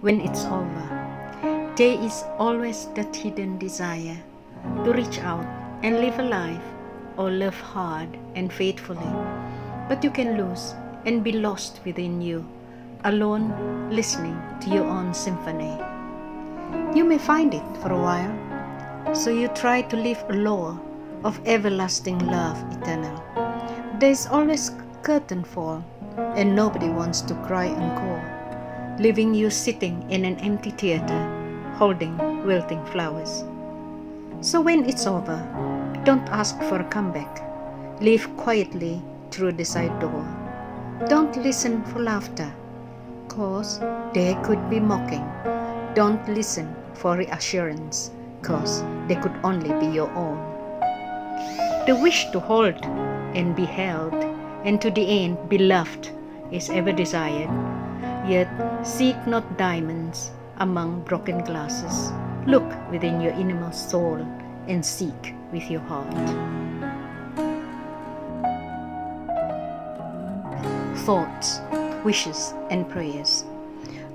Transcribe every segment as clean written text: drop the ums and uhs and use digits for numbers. when it's over. There is always that hidden desire to reach out and live a life or love hard and faithfully, but you can lose and be lost within you, alone listening to your own symphony. You may find it for a while, so you try to live a law of everlasting love eternal. There is always curtain fall, and nobody wants to cry encore, leaving you sitting in an empty theater, holding wilting flowers. So when it's over, don't ask for a comeback. Leave quietly through the side door. Don't listen for laughter, cause there could be mocking. Don't listen for reassurance, cause they could only be your own. The wish to hold and be held, and to the end be loved, is ever desired. Yet seek not diamonds among broken glasses. Look within your innermost soul and seek with your heart. Thoughts, wishes, and prayers.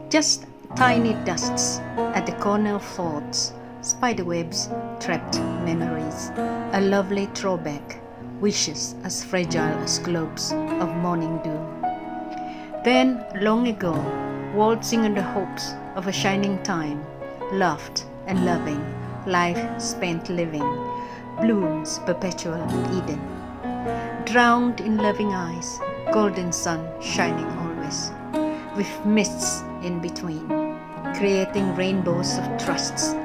Just tiny dusts at the corner of thoughts, spiderwebs, trapped memories, a lovely throwback, wishes as fragile as globes of morning dew. Then, long ago, waltzing in the hopes of a shining time, loved and loving, life spent living, blooms perpetual Eden. Drowned in loving eyes, golden sun shining always, with mists in between, creating rainbows of trusts,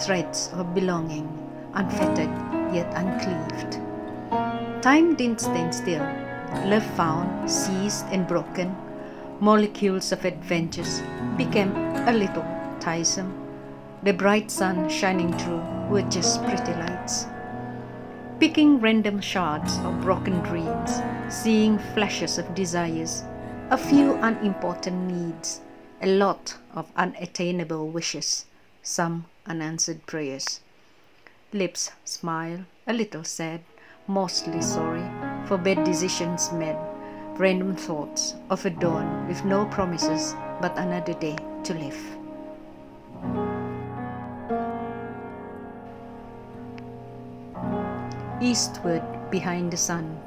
threads of belonging, unfettered yet uncleaved. Time didn't stand still, love found, seized and broken, molecules of adventures became a little tiresome. The bright sun shining through were just pretty lights. Picking random shards of broken dreams, seeing flashes of desires, a few unimportant needs, a lot of unattainable wishes, some unanswered prayers. Lips smile, a little sad, mostly sorry for bad decisions made, random thoughts of a dawn with no promises but another day to live. Eastward behind the sun.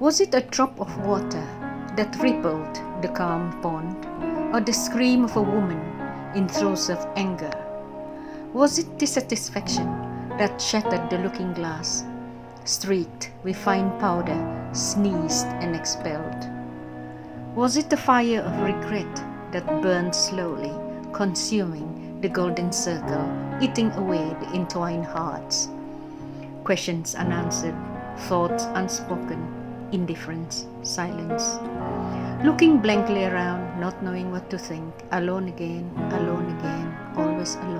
Was it a drop of water that rippled the calm pond, or the scream of a woman in throes of anger? Was it dissatisfaction that shattered the looking glass, streaked with fine powder, sneezed and expelled? Was it the fire of regret that burned slowly, consuming the golden circle, eating away the entwined hearts? Questions unanswered, thoughts unspoken, indifference, silence. Looking blankly around, not knowing what to think, alone again, always alone.